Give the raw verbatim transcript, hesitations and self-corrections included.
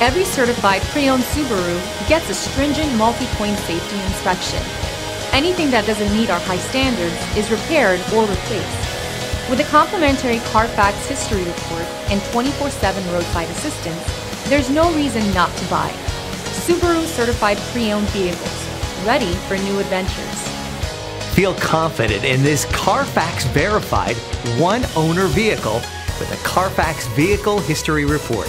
Every certified pre-owned Subaru gets a stringent multi-point safety inspection. Anything that doesn't meet our high standards is repaired or replaced. With a complimentary CARFAX history report and twenty-four seven roadside assistance, there's no reason not to buy Subaru certified pre-owned vehicles, ready for new adventures. Feel confident in this CARFAX verified one-owner vehicle with a CARFAX Vehicle History Report.